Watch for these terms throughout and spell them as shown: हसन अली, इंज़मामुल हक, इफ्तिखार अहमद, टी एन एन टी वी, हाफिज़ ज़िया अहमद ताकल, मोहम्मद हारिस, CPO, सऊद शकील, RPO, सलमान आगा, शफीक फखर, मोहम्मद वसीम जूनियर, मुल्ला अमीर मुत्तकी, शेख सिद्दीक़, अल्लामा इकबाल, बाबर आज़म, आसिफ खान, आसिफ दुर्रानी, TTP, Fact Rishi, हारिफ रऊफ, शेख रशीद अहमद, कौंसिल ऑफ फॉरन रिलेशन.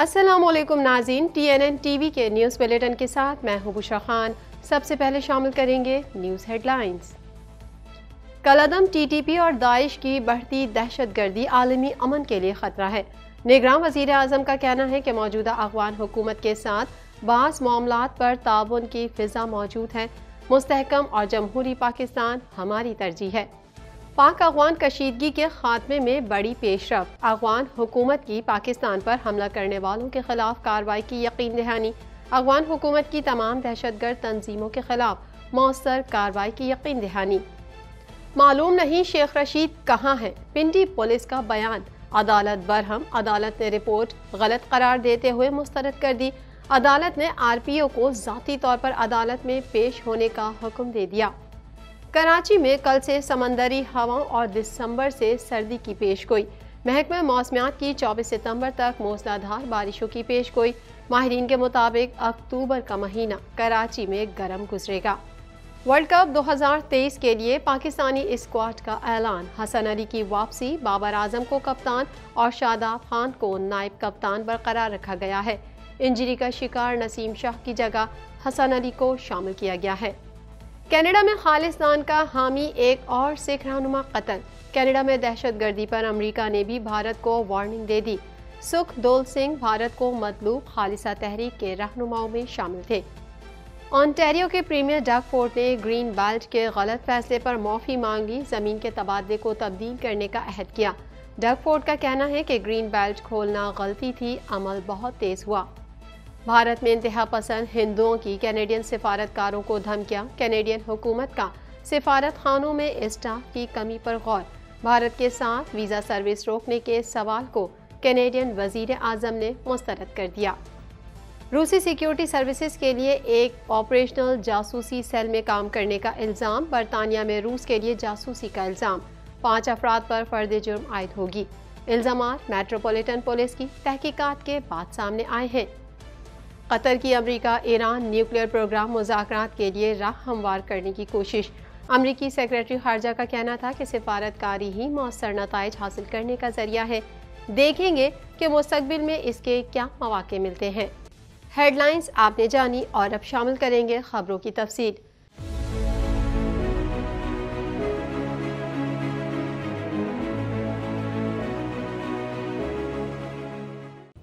अस्सलामुअलैकुम नाज़रीन, TNN TV के न्यूज़ बुलेटिन के साथ मैं हबूशा खान। सबसे पहले शामिल करेंगे न्यूज़ हेडलाइंस। कलदम TTP और दाइश की बढ़ती दहशतगर्दी आलमी अमन के लिए ख़तरा है। निगरां वज़ीर आज़म का कहना है कि मौजूदा अफ़गान हुकूमत के साथ बास मामलात पर ताबुन की फ़िज़ा मौजूद है। मुस्तहकम और जमहूरी पाकिस्तान हमारी तरजीह है। पाक अफगान कशीदगी के खात्मे में बड़ी पेशरफ। अफगान हुकूमत की पाकिस्तान पर हमला करने वालों के खिलाफ कार्रवाई की यकीन दहानी। अफगान हुकूमत की तमाम दहशतगर्द तंजीमों के खिलाफ मौसर कार्रवाई की यकीन दहानी। मालूम नहीं शेख रशीद कहाँ हैं, पिंडी पुलिस का बयान। अदालत बरहम, अदालत ने रिपोर्ट गलत करार देते हुए मुस्तरद कर दी। अदालत ने RPO को ज़ाती तौर पर अदालत में पेश होने का हुक्म दे दिया। कराची में कल से समंदरी हवाओं और दिसंबर से सर्दी की पेशगोई। महकमा मौसमियात की 24 सितंबर तक मूसलाधार बारिशों की पेशगोई। माहिरीन के मुताबिक अक्टूबर का महीना कराची में गर्म गुजरेगा। वर्ल्ड कप 2023 के लिए पाकिस्तानी स्क्वाड का ऐलान। हसन अली की वापसी, बाबर आज़म को कप्तान और शादाब खान को नायब कप्तान बरकरार रखा गया है। इंजरी का शिकार नसीम शाह की जगह हसन अली को शामिल किया गया है। कनाडा में खालिस्तान का हामी एक और सिख रहनुमा कतल। कनाडा में दहशतगर्दी पर अमेरिका ने भी भारत को वार्निंग दे दी। सुख दोल सिंह भारत को मतलूब खालिसा तहरीक के रहनुमाओं में शामिल थे। ऑन्टारियो के प्रीमियर डग फोर्ड ने ग्रीन बेल्ट के गलत फैसले पर माफ़ी मांगी। ज़मीन के तबादले को तब्दील करने का अहद किया। डग फोर्ड का कहना है कि ग्रीन बेल्ट खोलना गलती थी, अमल बहुत तेज़ हुआ। भारत में इंतहा पसंद हिंदुओं की कैनेडियन सिफारतकारों को धमकियां। कैनेडियन हुकूमत का सिफारत खानों में स्टाफ की कमी पर गौर। भारत के साथ वीज़ा सर्विस रोकने के सवाल को कैनेडियन वज़ीर आज़म ने मुस्तरद कर दिया। रूसी सिक्योरिटी सर्विसेज के लिए एक ऑपरेशनल जासूसी सेल में काम करने का इल्ज़ाम। बरतानिया में रूस के लिए जासूसी का इल्ज़ाम। 5 अफराद पर फर्द जुर्म आयद होगी। इल्ज़ामात मेट्रोपोलिटन पुलिस की तहकीकात के बाद सामने आए हैं। कतर की अमेरिका ईरान न्यूक्लियर प्रोग्राम मुज़ाकरात के लिए राह हमवार करने की कोशिश। अमेरिकी सेक्रेटरी खारजा का कहना था कि सिफारतकारी ही मौसर नताइज हासिल करने का जरिया है। देखेंगे कि मुस्तकबिल में इसके क्या मौके मिलते हैं। हेडलाइंस आपने जानी और अब शामिल करेंगे खबरों की तफसील।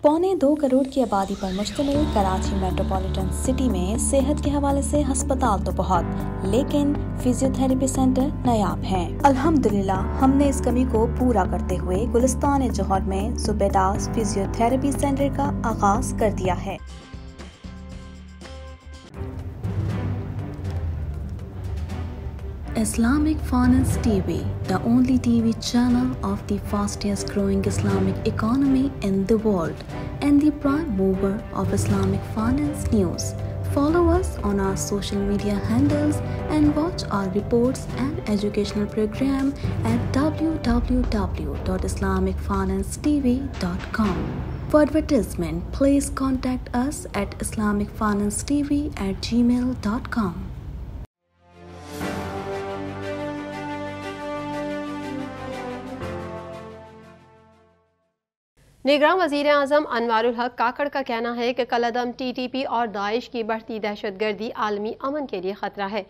पौने 2 करोड़ की आबादी पर मुश्तमिल कराची मेट्रोपॉलिटन सिटी में सेहत के हवाले से हस्पताल तो बहुत, लेकिन फिजियोथेरेपी सेंटर नायाब हैं। अल्हम्दुलिल्लाह हमने इस कमी को पूरा करते हुए गुलिस्तान जौहर में सुबेदास फिजियोथेरेपी सेंटर का आगाज कर दिया है। Islamic Finance TV, the only TV channel of the fastest growing Islamic economy in the world and the prime mover of Islamic finance news. Follow us on our social media handles and watch our reports and educational program at www.islamicfinancetv.com. For advertisement, please contact us at islamicfinancetv@gmail.com. निगरां वज़ीर आज़म अनवारुल हक काकड़ का कहना है कि कलदम TTP और Daesh की बढ़ती दहशतगर्दी आलमी अमन के लिए ख़तरा है।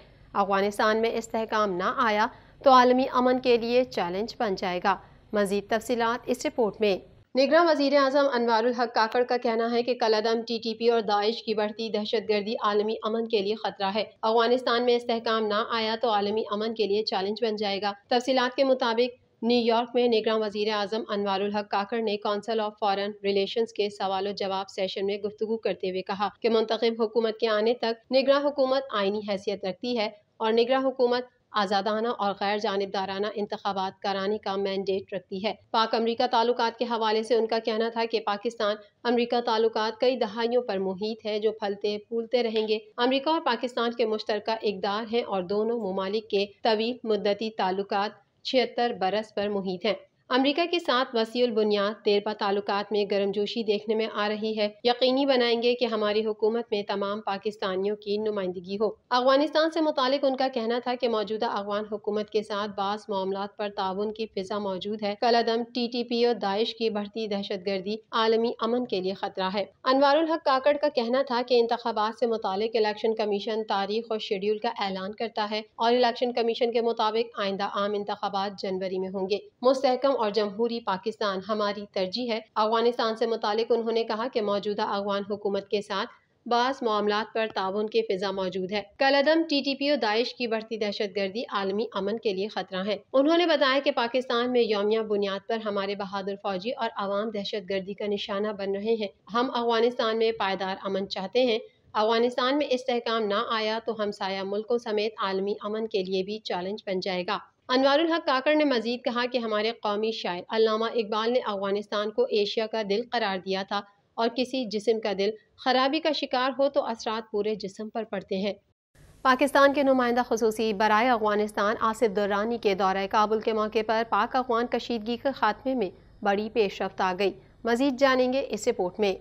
अफगानिस्तान में इस्तेहकाम ना आया तो आलमी अमन के लिए चैलेंज बन जाएगा। मज़ीद तफ़सीलात इस रिपोर्ट में। निगरां वज़ीर आज़म अनवारुल हक काकड़ का कहना है कि कलदम TTP और दाइश की बढ़ती दहशतगर्दी आलमी अमन के लिए ख़तरा है। अफगानिस्तान में इस्तेहकाम ना आया तो आलमी अमन के लिए चैलेंज बन जाएगा। तफ़सीलात के मुताबिक न्यूयॉर्क में निगरां वज़ीर आज़म अनवारुल हक काकड़ ने कौंसिल ऑफ फॉरन रिलेशन के सवाल जवाब सेशन में गुफ्तगू करते हुए कहा कि मुंतखब हुकूमत के आने तक निगरां हुकूमत आइनी हैसियत रखती है और निगरां हुकूमत आज़ादाना और गैर जानिबदाराना इंतखाबात कराने का मैंडेट रखती है। पाक अमरीका ताल्लुकात के हवाले से उनका कहना था कि पाकिस्तान अमरीका ताल्लुकात कई दहाइयों पर मुहित है जो फलते फूलते रहेंगे। अमरीका और पाकिस्तान के मुश्तरका इक़दार हैं और दोनों ममालिक के तवील मुद्दती ताल्लुकात 76 बरस पर मुहित हैं। अमेरिका के साथ वसीउल बुनियाद तेरपा ताल्लुकात में गर्मजोशी देखने में आ रही है। यकीनी बनाएंगे कि हमारी हुकूमत में तमाम पाकिस्तानियों की नुमाइंदगी हो। अफगानिस्तान से मुतालिक उनका कहना था कि मौजूदा अफगान हुकूमत के साथ बास मामलात पर ताउन की फिजा मौजूद है। कलदम TTP और दाइश की बढ़ती दहशत गर्दी आलमी अमन के लिए खतरा है। अनवारुल हक काकड़ का कहना था कि इंतखाबात से मुतालिक इलेक्शन कमीशन तारीख और शेड्यूल का ऐलान करता है और इलेक्शन कमीशन के मुताबिक आइंदा आम इंतखाबात जनवरी में होंगे। मुस्तहकम और जमहूरी पाकिस्तान हमारी तरजीह है। अफगानिस्तान से मुतालिक उन्होंने कहा कि मौजूदा अफगान हुकूमत के साथ बास मामलात पर ताउन की फिजा मौजूद है। कलदम TTP और दाइश की बढ़ती दहशत गर्दी आलमी अमन के लिए खतरा है। उन्होंने बताया कि पाकिस्तान में योमिया बुनियाद पर हमारे बहादुर फौजी और आवाम दहशत गर्दी का निशाना बन रहे हैं। हम अफगानिस्तान में पायदार अमन चाहते हैं। अफगानिस्तान में इस्तेहकाम ना आया तो हमसाया मुल्कों समेत आलमी अमन के लिए भी चैलेंज बन जाएगा। अनवारुल हक काकड़ ने मजीद कहा कि हमारे कौमी शायर अल्लामा इकबाल ने अफगानिस्तान को एशिया का दिल करार दिया था और किसी जिस्म का दिल खराबी का शिकार हो तो असरात पूरे जिस्म पर पड़ते हैं। पाकिस्तान के नुमाइंदा खुसूसी बराए अफगानिस्तान आसिफ दुर्रानी के दौरे काबुल के मौके पर पाक अफगान कशीदगी के खात्मे में बड़ी पेशरफ्त आ गई। मजीद जानेंगे इस रिपोर्ट में।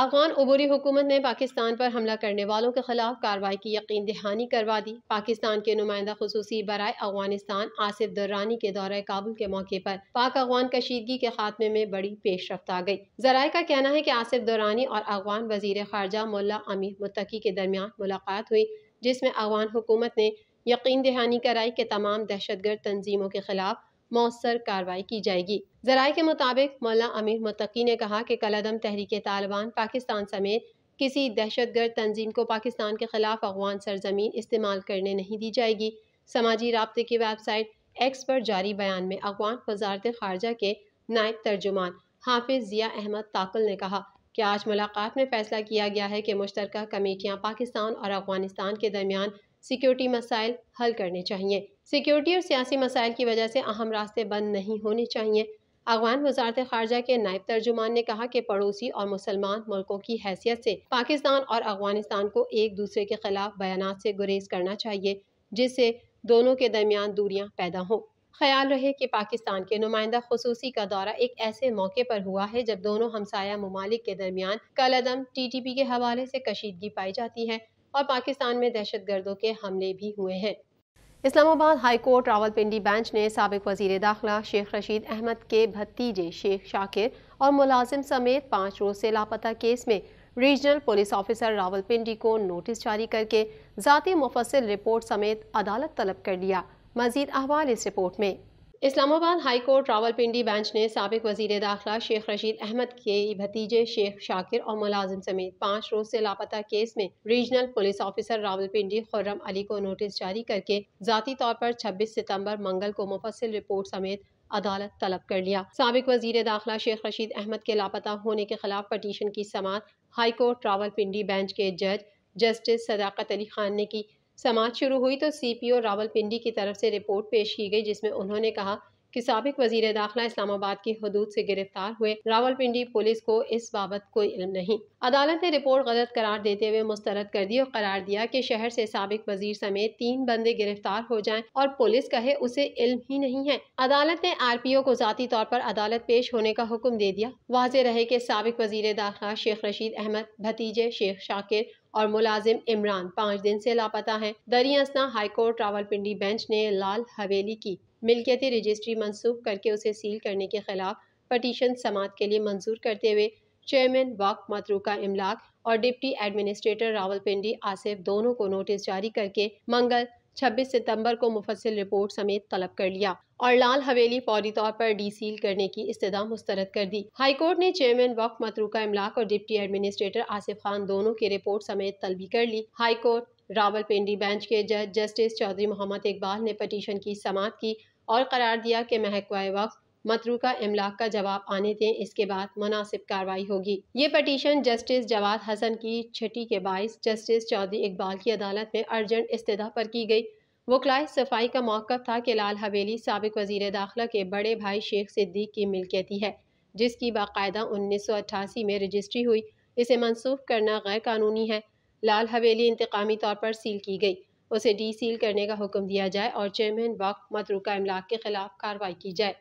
अफगान अबूरी हुकूमत ने पाकिस्तान पर हमला करने वालों के खिलाफ कार्रवाई की यकीन दहानी करवा दी। पाकिस्तान के नुमाइंदा खुसूसी बराए अफगानिस्तान आसिफ दुर्रानी के दौरे काबुल के मौके पर पाक अफगान कशीदगी के खात्मे में बड़ी पेशरफ्त आ गई। जराये का कहना है कि आसिफ दुर्रानी और अफगान वजीर खारजा मुल्ला अमीर मुत्तकी के दरमियान मुलाकात हुई, जिसमें अफगान हुकूमत ने यकीन दहानी कराई कि तमाम दहशतगर्द तंजीमों के खिलाफ मौसर कार्रवाई की जाएगी। जराये के मुताबिक मुल्ला अमीर मुत्तकी ने कहा कि कलदम तहरीक तालिबान पाकिस्तान समेत किसी दहशतगर्द तंजीम को पाकिस्तान के खिलाफ अफगान सरजमीन इस्तेमाल करने नहीं दी जाएगी। समाजी राब्ते की वेबसाइट X पर जारी बयान में अफगान वजारत खारजा के नायब तर्जुमान हाफिज़ ज़िया अहमद ताकल ने कहा कि आज मुलाकात में फैसला किया गया है कि मुश्तरका कमेटियाँ पाकिस्तान और अफगानिस्तान के दरमियान सिक्योरिटी मसाइल हल करने चाहिए। सिक्योरिटी और सियासी मसाइल की वजह से अहम रास्ते बंद नहीं होने चाहिए। अफगान वजारत खारजा के नायब तर्जुमान ने कहा कि पड़ोसी और मुसलमान मुल्कों की हैसियत से पाकिस्तान और अफगानिस्तान को एक दूसरे के खिलाफ बयानात से गुरेज करना चाहिए, जिससे दोनों के दरमियान दूरियां पैदा हों। ख्याल रहे कि पाकिस्तान के नुमाइंदा खुसूसी का दौरा एक ऐसे मौके पर हुआ है जब दोनों हमसाया ममालिक के दरमियान कलदम TTP के हवाले से कशीदगी पाई जाती है और पाकिस्तान में दहशत गर्दों के हमले भी हुए हैं। Islamabad high court Rawalpindi bench ने साबिक वजीर दाखिला शेख रशीद अहमद के भतीजे शेख शाकिर और मुलाजिम समेत 5 रोज से लापता केस में रीजनल पुलिस ऑफिसर रावलपिंडी को नोटिस जारी करके जाती मुफस्सिल रिपोर्ट समेत अदालत तलब कर लिया। मजीद अहवाल इस रिपोर्ट में। Islamabad high court Rawalpindi bench ने साबिक वजीर दाखिला शेख रशीद अहमद के भतीजे शेख शाकिर और मुलाजिम समेत 5 रोज से लापता केस में regional police officer Rawalpindi Khurram Ali को नोटिस जारी करके जाती तौर पर 26 सितंबर मंगल को मुफस्सिल रिपोर्ट समेत अदालत तलब कर लिया। साबिक वजीर दाखिला शेख रशीद अहमद के लापता होने के खिलाफ पटिशन की समात हाई कोर्ट रावलपिंडी बेंच के जज जस्टिस सदाकत अली खान ने की। समाज शुरू हुई तो CPO रावलपिंडी की तरफ से रिपोर्ट पेश की गई, जिसमें उन्होंने कहा कि साबिक वजीर दाखिला इस्लामाबाद की हदूद से गिरफ्तार हुए। रावलपिंडी पुलिस को इस बाबत कोई इल्म नहीं। अदालत ने रिपोर्ट गलत करार देते हुए मुस्तरद कर दी और करार दिया कि शहर से साबिक वजीर समेत 3 बंदे गिरफ्तार हो जाएं और पुलिस कहे उसे इल्म ही नहीं है। अदालत ने RPO को जाती तौर पर अदालत पेश होने का हुक्म दे दिया। वाज़े रहे कि साबिक वजीर दाखिला शेख रशीद अहमद, भतीजे शेख शाकिर और मुलाजिम इमरान 5 दिन से लापता है। दरियासना हाई कोर्ट रावलपिंडी बेंच ने लाल हवेली की मिल्कियती रजिस्ट्री मंसूब करके उसे सील करने के खिलाफ पटिशन समात के लिए मंजूर करते हुए चेयरमैन वक्फ मतरूका इमलाक और डिप्टी एडमिनिस्ट्रेटर रावलपिंडी आसिफ दोनों को नोटिस जारी करके मंगल 26 सितंबर को मुफस्सिल रिपोर्ट समेत तलब कर लिया और लाल हवेली फौरी तौर पर डीसील करने की इस्तदा मुस्तरद कर दी। हाई कोर्ट ने चेयरमैन वक्फ मतरूका इमलाक और डिप्टी एडमिनिस्ट्रेटर आसिफ खान दोनों की रिपोर्ट समेत तलबी कर ली। हाई कोर्ट रावलपिंडी बेंच के जज जस्टिस चौधरी मोहम्मद इकबाल ने पटिशन की समात की और करार दिया कि महकवाए वक्फ मतरूका इमलाक का जवाब आने दें, इसके बाद मुनासिब कार्रवाई होगी। ये पटिशन जस्टिस जवाद हसन की छठी के बाईस जस्टिस चौधरी इकबाल की अदालत में अर्जेंट इस्तदा पर की गई। वकलाए सफाई का मौक़िफ़ था कि लाल हवेली साबिक वज़ीर दाखिला के बड़े भाई शेख सिद्दीक़ की मिल्कियती है, जिसकी बाकायदा 1988 में रजिस्ट्री हुई। इसे मंसूख करना गैर कानूनी है। लाल हवेली इंतकामी तौर पर सील की गई, उसे डी सील करने का हुक्म दिया जाए और चेयरमैन वक्फ मतरूका इमलाक के खिलाफ कार्रवाई की जाए।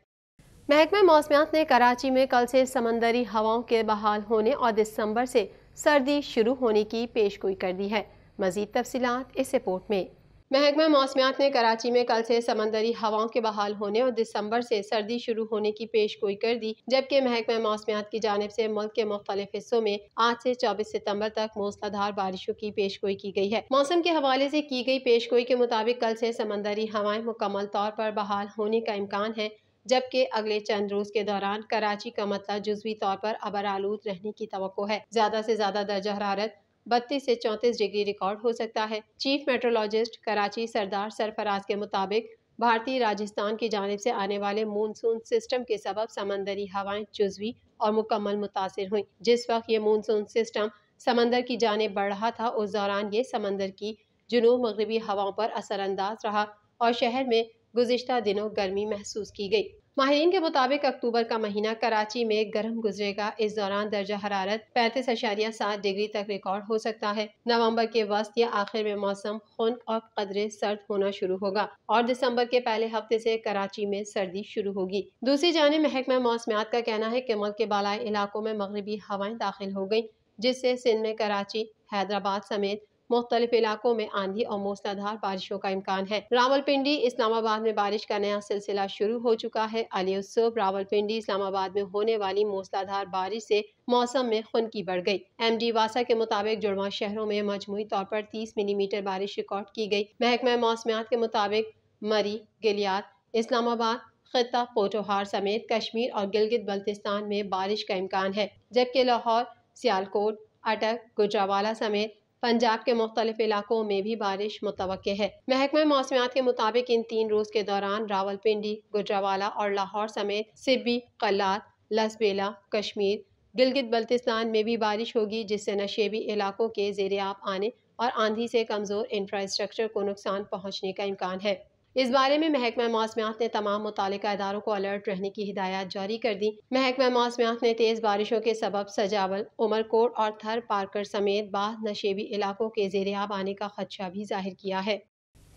महकमा मौसमियात ने कराची में कल से समंदरी हवाओं के बहाल होने और दिसंबर से सर्दी शुरू होने की पेशगोई कर दी है। मज़ीद तफसीलात इस रिपोर्ट में। महकमा मौसमियात ने कराची में कल से समंदरी हवाओं के बहाल होने और दिसंबर से सर्दी शुरू होने की पेशगोई कर दी, जबकि महकमा मौसमियात की जानिब से मुल्क के मुख्तलिफ हिस्सों में आज से 24 सितंबर तक मूसलाधार बारिशों की पेशगोई की गई है। मौसम के हवाले से की गई पेशगोई के मुताबिक कल से समंदरी हवाएं मुकम्मल तौर पर बहाल होने का इम्कान है, जबकि अगले चंद रोज के दौरान कराची का मतला जुज़वी तौर पर अबर आलूद रहने की तवक्को है। ज़्यादा से ज़्यादा दर्जा हरारत 32 से 34 डिग्री रिकॉर्ड हो सकता है। चीफ मेट्रोलॉजिस्ट कराची सरदार सरफराज के मुताबिक भारतीय राजस्थान की जानिब से आने वाले मानसून सिस्टम के सबब समंदरी हवाएं जुज़वी और मुकम्मल मुतासिर हुई। जिस वक्त ये मानसून सिस्टम समंदर की जानिब बढ़ रहा था, उस दौरान ये समंदर की जुनूब मगरबी हवाओं पर असरअंदाज रहा और शहर में गुज़िश्ता दिनों गर्मी महसूस की गई। माहिरीन के मुताबिक अक्टूबर का महीना कराची में गर्म गुजरेगा। इस दौरान दर्जा हरारत 35.7 डिग्री तक रिकॉर्ड हो सकता है। नवंबर के वस्त या आखिर में मौसम खुनक और कदरे सर्द होना शुरू होगा और दिसंबर के पहले हफ्ते से कराची में सर्दी शुरू होगी। दूसरी जानिब महकमा मौसमियात का कहना है कि मुल्क के बालाई इलाकों में मगरबी हवाएं दाखिल हो गयी, जिससे सिंध में कराची, हैदराबाद समेत मुख्तलिफ इलाकों में आंधी और मूसलाधार बारिशों का इम्कान है। रावलपिंडी, इस्लामाबाद में बारिश का नया सिलसिला शुरू हो चुका है। अली उसुब, रावलपिंडी, इस्लामाबाद में होने वाली मूसलाधार बारिश से मौसम में खुनकी बढ़ गई। एमडी वासा के मुताबिक जुड़वा शहरों में मजमूई तौर पर 30 मिलीमीटर बारिश रिकॉर्ड की गई। महकमा मौसमियात के मुताबिक मरी, गिलियात, इस्लामाबाद, खित्ता पोटोहार समेत कश्मीर और गिलगित बल्तिस्तान में बारिश का इम्कान है, जबकि लाहौर, सियालकोट, अटक, गुजरावाला समेत पंजाब के मुख्तलिफ इलाकों में भी बारिश मुतवक्के है। महकमा मौसमियात के मुताबिक इन 3 रोज के दौरान रावलपिंडी, गुजरावाला और लाहौर समेत सिब्बी, कलात, लसबेला, कश्मीर, गिलगित बल्तिस्तान में भी बारिश होगी, जिससे नशेबी इलाकों के जेर आब आने और आंधी से कमजोर इंफ्रास्ट्रक्चर को नुकसान पहुँचने का इम्कान है। इस बारे में महकमा मौसमियात ने तमाम मुतालिका इदारों को अलर्ट रहने की हिदायत जारी कर दी। महकमा मौसमियात ने तेज़ बारिशों के सबब सजावल, उमरकोट और थर पार्कर समेत बाद नशेबी इलाकों के ज़ेर-ए-आब आने का खदशा भी जाहिर किया है।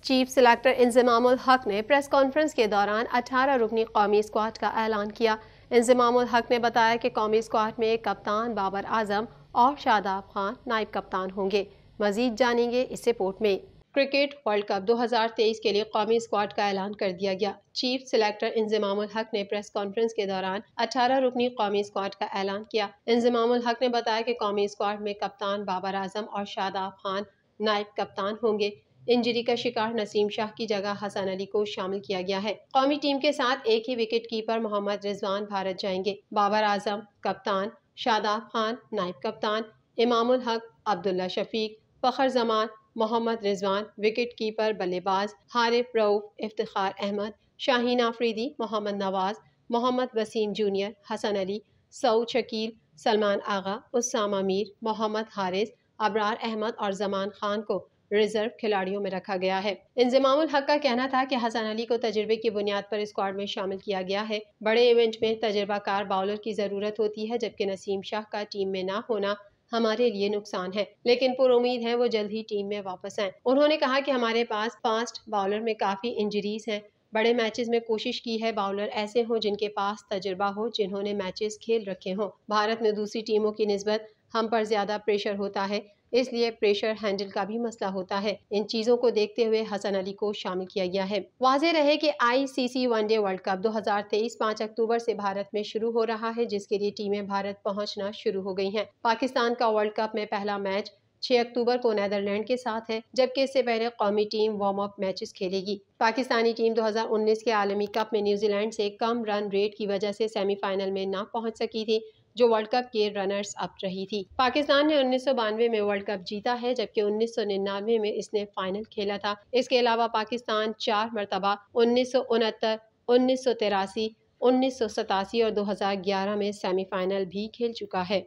चीफ सेलेक्टर इंज़मामुल हक ने प्रेस कॉन्फ्रेंस के दौरान 18 रुकनी कौमी स्क्वाड का ऐलान किया। इंज़मामुल हक ने बताया कि कौमी स्क्वाड में कप्तान बाबर आज़म और शादाब खान नायब कप्तान होंगे। मज़ीद जानेंगे इस रिपोर्ट में। क्रिकेट वर्ल्ड कप 2023 के लिए कौमी स्क्वाड का ऐलान कर दिया गया। चीफ सेलेक्टर इंज़मामुल हक ने प्रेस कॉन्फ्रेंस के दौरान 18 रुकनी कौमी स्क्वाड का ऐलान किया। इंज़मामुल हक ने बताया कि कौमी स्क्वाड में कप्तान बाबर आज़म और शादाब खान नायब कप्तान होंगे। इंजरी का शिकार नसीम शाह की जगह हसन अली को शामिल किया गया है। कौमी टीम के साथ एक ही विकेट कीपर मोहम्मद रिजवान भारत जाएंगे। बाबर आज़म कप्तान, शादाब खान नायब कप्तान, इमामुल हक, अब्दुल्ला शफीक, फखर जमान, मोहम्मद रिजवान विकेट कीपर बल्लेबाज, हारिफ रऊफ, इफ्तिखार अहमद, शाहीन अफरीदी, मोहम्मद नवाज, मोहम्मद वसीम जूनियर, हसन अली, सऊद शकील, सलमान आगा, उसामा मीर, मोहम्मद हारिस, अबरार अहमद और जमान खान को रिजर्व खिलाड़ियों में रखा गया है। इंज़मामुल हक का कहना था कि हसन अली को तजुर्बे की बुनियाद पर स्क्वाड में शामिल किया गया है। बड़े इवेंट में तजुर्बाकार बॉलर की ज़रूरत होती है, जबकि नसीम शाह का टीम में ना होना हमारे लिए नुकसान है, लेकिन पुरउम्मीद है वो जल्द ही टीम में वापस आए। उन्होंने कहा कि हमारे पास फास्ट बॉलर में काफ़ी इंजरीज हैं। बड़े मैचेस में कोशिश की है बॉलर ऐसे हों जिनके पास तजुर्बा हो, जिन्होंने मैचेस खेल रखे हों। भारत में दूसरी टीमों की निस्बत हम पर ज़्यादा प्रेशर होता है, इसलिए प्रेशर हैंडल का भी मसला होता है। इन चीज़ों को देखते हुए हसन अली को शामिल किया गया है। वाज़े रहे कि ICC one day world cup 2023 5 October से भारत में शुरू हो रहा है, जिसके लिए टीमें भारत पहुंचना शुरू हो गई हैं। पाकिस्तान का वर्ल्ड कप में पहला मैच 6 अक्टूबर को नीदरलैंड के साथ है, जबकि इससे पहले कौमी टीम वार्म अप मैचेस खेलेगी। पाकिस्तानी टीम 2019 के आलमी कप में न्यूजीलैंड से कम रन रेट की वजह से सेमीफाइनल में ना पहुँच सकी थी, जो वर्ल्ड कप के रनर्स अप रही थी। पाकिस्तान ने 1992 में वर्ल्ड कप जीता है, जबकि 1999 में इसने फाइनल खेला था। इसके अलावा पाकिस्तान 4 मरतबा 1969, 1983, 1987 और 2011 में सेमीफाइनल भी खेल चुका है।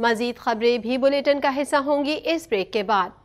मजीद खबरें भी बुलेटिन का हिस्सा होंगी इस ब्रेक के बाद।